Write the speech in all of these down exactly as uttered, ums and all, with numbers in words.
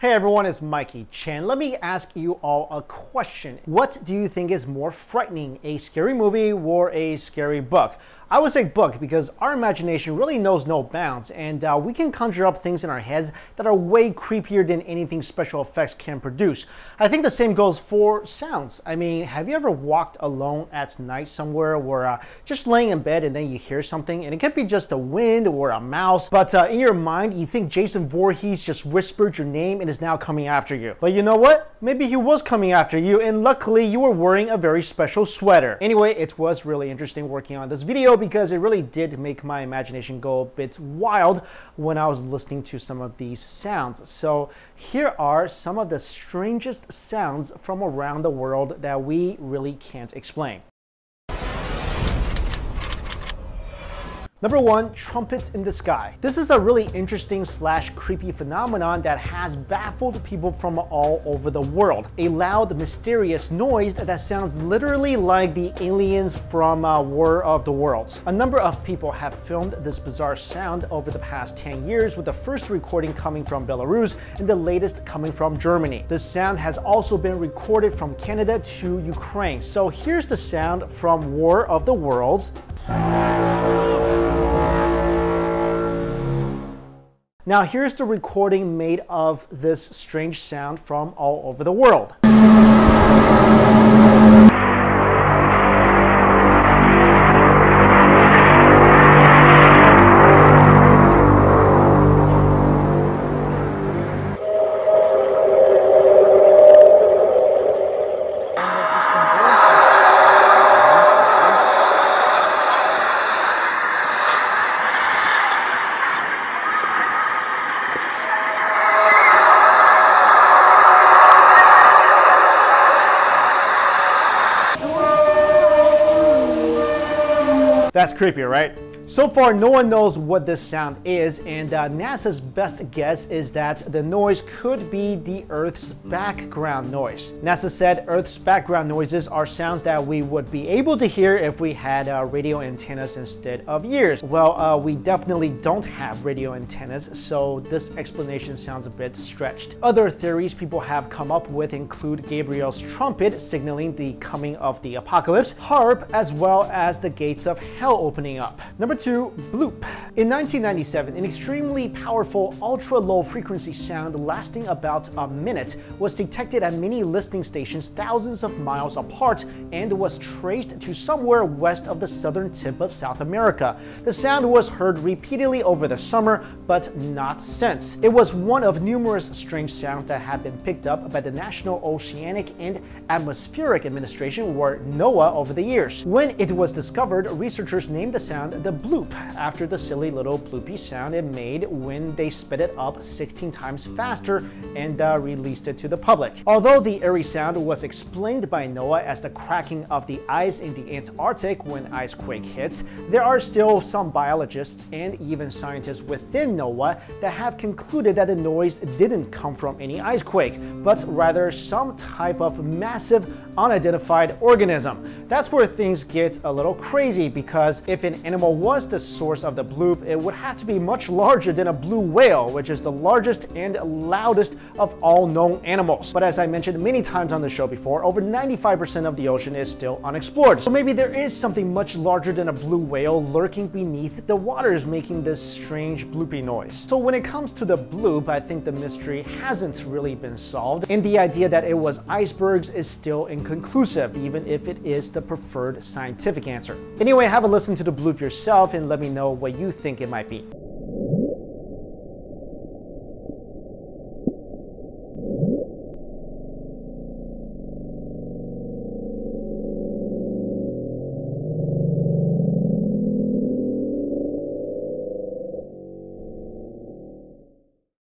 Hey everyone, it's Mikey Chan. Let me ask you all a question. What do you think is more frightening, a scary movie or a scary book? I would say book because our imagination really knows no bounds, and uh, we can conjure up things in our heads that are way creepier than anything special effects can produce. I think the same goes for sounds. I mean, have you ever walked alone at night somewhere or uh, just laying in bed and then you hear something, and it could be just a wind or a mouse, but uh, in your mind you think Jason Voorhees just whispered your name and is now coming after you. But you know what? Maybe he was coming after you, and luckily you were wearing a very special sweater. Anyway, it was really interesting working on this video because it really did make my imagination go a bit wild when I was listening to some of these sounds. So here are some of the strangest sounds from around the world that we really can't explain. Number one, trumpets in the sky. This is a really interesting slash creepy phenomenon that has baffled people from all over the world. A loud, mysterious noise that sounds literally like the aliens from uh, War of the Worlds. A number of people have filmed this bizarre sound over the past ten years, with the first recording coming from Belarus and the latest coming from Germany. This sound has also been recorded from Canada to Ukraine. So here's the sound from War of the Worlds. Now here's the recording made of this strange sound from all over the world. That's creepy, right? So far, no one knows what this sound is, and uh, NASA's best guess is that the noise could be the Earth's background noise. NASA said Earth's background noises are sounds that we would be able to hear if we had uh, radio antennas instead of ears. Well, uh, we definitely don't have radio antennas, so this explanation sounds a bit stretched. Other theories people have come up with include Gabriel's trumpet signaling the coming of the apocalypse, harp, as well as the gates of hell opening up. Number two, Bloop. In nineteen ninety-seven, an extremely powerful ultra-low frequency sound lasting about a minute was detected at many listening stations thousands of miles apart and was traced to somewhere west of the southern tip of South America. The sound was heard repeatedly over the summer, but not since. It was one of numerous strange sounds that had been picked up by the National Oceanic and Atmospheric Administration, or NOAA, over the years. When it was discovered, researchers named the sound the Bloop, after the silly little bloopy sound it made when they sped it up sixteen times faster and uh, released it to the public. Although the eerie sound was explained by NOAA as the cracking of the ice in the Antarctic when icequake hits, there are still some biologists and even scientists within NOAA that have concluded that the noise didn't come from any icequake, but rather some type of massive unidentified organism. That's where things get a little crazy, because if an animal was the source of the bloop, it would have to be much larger than a blue whale, which is the largest and loudest of all known animals. But as I mentioned many times on the show before, over ninety-five percent of the ocean is still unexplored. So maybe there is something much larger than a blue whale lurking beneath the waters making this strange bloopy noise. So when it comes to the bloop, I think the mystery hasn't really been solved, and the idea that it was icebergs is still inconclusive, even if it is the preferred scientific answer. Anyway, have a listen to the bloop yourself and let me know what you think it might be.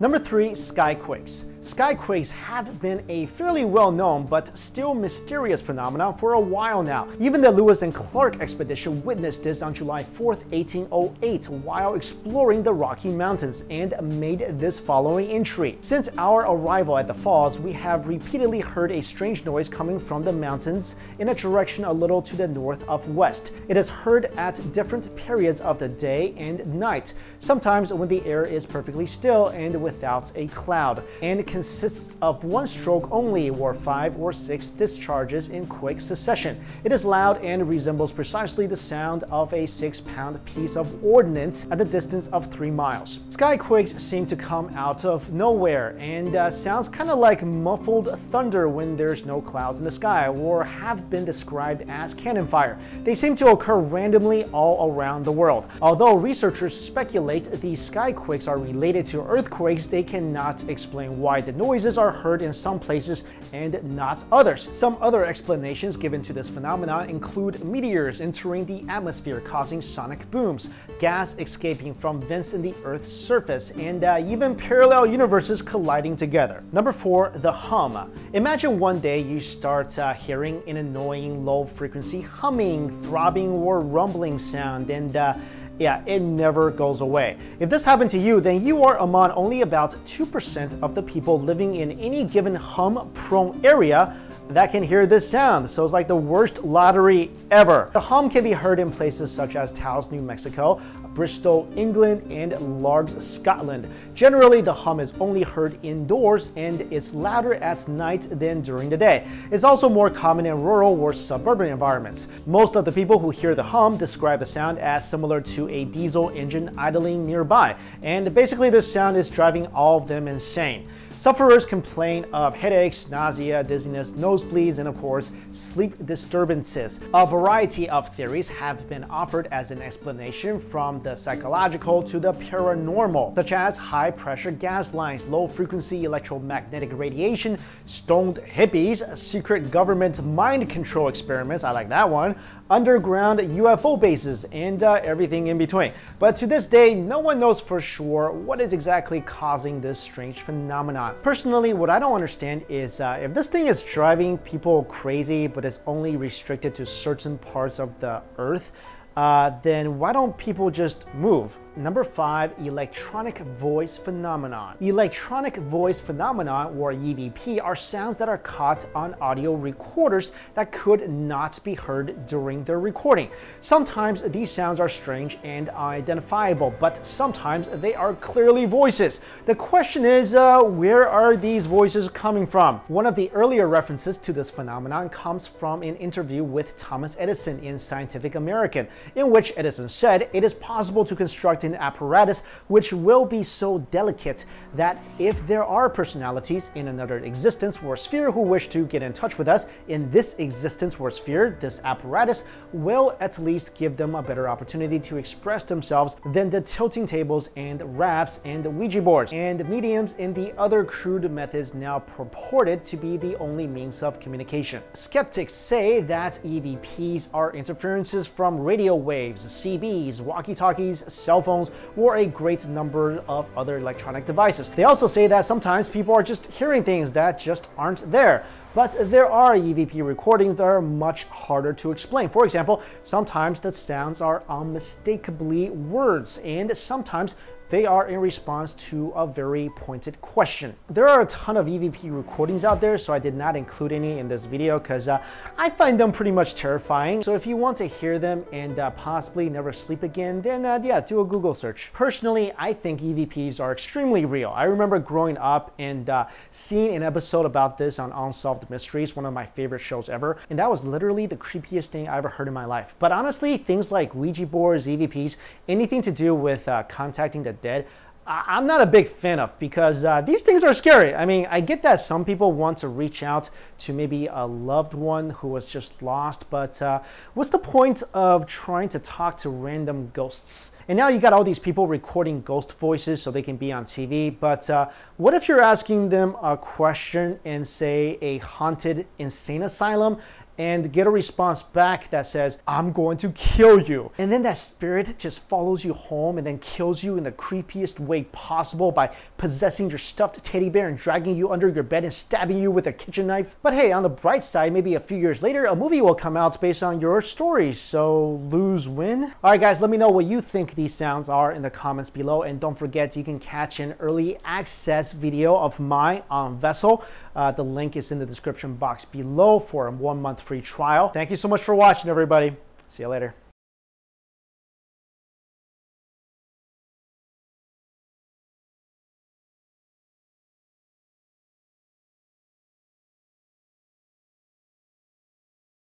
Number three, skyquakes. Skyquakes have been a fairly well-known but still mysterious phenomenon for a while now. Even the Lewis and Clark expedition witnessed this on July fourth, eighteen oh eight while exploring the Rocky Mountains and made this following entry. Since our arrival at the falls, we have repeatedly heard a strange noise coming from the mountains in a direction a little to the north of west. It is heard at different periods of the day and night, sometimes when the air is perfectly still and without a cloud, and consists of one stroke only, or five or six discharges in quick succession. It is loud and resembles precisely the sound of a six-pound piece of ordnance at the distance of three miles. Skyquakes seem to come out of nowhere and uh, sounds kind of like muffled thunder when there's no clouds in the sky, or have been described as cannon fire. They seem to occur randomly all around the world. Although researchers speculate these skyquakes are related to earthquakes, they cannot explain why the noises are heard in some places and not others. Some other explanations given to this phenomenon include meteors entering the atmosphere causing sonic booms, gas escaping from vents in the Earth's surface, and uh, even parallel universes colliding together. Number four, the hum. Imagine one day you start uh, hearing an annoying low-frequency humming, throbbing, or rumbling sound, and uh, Yeah, it never goes away. If this happened to you, then you are among only about two percent of the people living in any given hum-prone area that can hear this sound, so it's like the worst lottery ever. The hum can be heard in places such as Taos, New Mexico, Bristol, England, and Larbs, Scotland. Generally, the hum is only heard indoors and it's louder at night than during the day. It's also more common in rural or suburban environments. Most of the people who hear the hum describe the sound as similar to a diesel engine idling nearby, and basically this sound is driving all of them insane. Sufferers complain of headaches, nausea, dizziness, nosebleeds, and of course, sleep disturbances. A variety of theories have been offered as an explanation, from the psychological to the paranormal, such as high-pressure gas lines, low-frequency electromagnetic radiation, stoned hippies, secret government mind control experiments, I like that one, underground U F O bases, and uh, everything in between. But to this day, no one knows for sure what is exactly causing this strange phenomenon. Personally, what I don't understand is uh, if this thing is driving people crazy, but it's only restricted to certain parts of the Earth, uh, then why don't people just move? Number five, electronic voice phenomenon. Electronic voice phenomenon, or E V P, are sounds that are caught on audio recorders that could not be heard during their recording. Sometimes these sounds are strange and unidentifiable, but sometimes they are clearly voices. The question is, uh, where are these voices coming from? One of the earlier references to this phenomenon comes from an interview with Thomas Edison in Scientific American, in which Edison said, "It is possible to construct an apparatus which will be so delicate that if there are personalities in another existence or sphere who wish to get in touch with us in this existence or sphere, this apparatus will at least give them a better opportunity to express themselves than the tilting tables and raps and Ouija boards and mediums and the other crude methods now purported to be the only means of communication." Skeptics say that E V Ps are interferences from radio waves, C Bs, walkie-talkies, cell phones, phones, or a great number of other electronic devices. They also say that sometimes people are just hearing things that just aren't there. But there are E V P recordings that are much harder to explain. For example, sometimes the sounds are unmistakably words, and sometimes they are in response to a very pointed question. There are a ton of E V P recordings out there, so I did not include any in this video because uh, I find them pretty much terrifying. So if you want to hear them and uh, possibly never sleep again, then uh, yeah, do a Google search. Personally, I think E V Ps are extremely real. I remember growing up and uh, seeing an episode about this on Unsolved Mysteries, one of my favorite shows ever, and that was literally the creepiest thing I ever heard in my life. But honestly, things like Ouija boards, E V Ps, anything to do with uh, contacting the dead, I'm not a big fan of, because uh, these things are scary. I mean, I get that some people want to reach out to maybe a loved one who was just lost, but uh, what's the point of trying to talk to random ghosts? And now you got all these people recording ghost voices so they can be on T V, but uh, what if you're asking them a question in, say, a haunted insane asylum, and get a response back that says, "I'm going to kill you." And then that spirit just follows you home and then kills you in the creepiest way possible by possessing your stuffed teddy bear and dragging you under your bed and stabbing you with a kitchen knife. But hey, on the bright side, maybe a few years later, a movie will come out based on your stories, so lose win. All right, guys, let me know what you think these sounds are in the comments below. And don't forget, you can catch an early access video of mine on Vessel. Uh, the link is in the description box below for a one month free trial. Thank you so much for watching, everybody. See you later.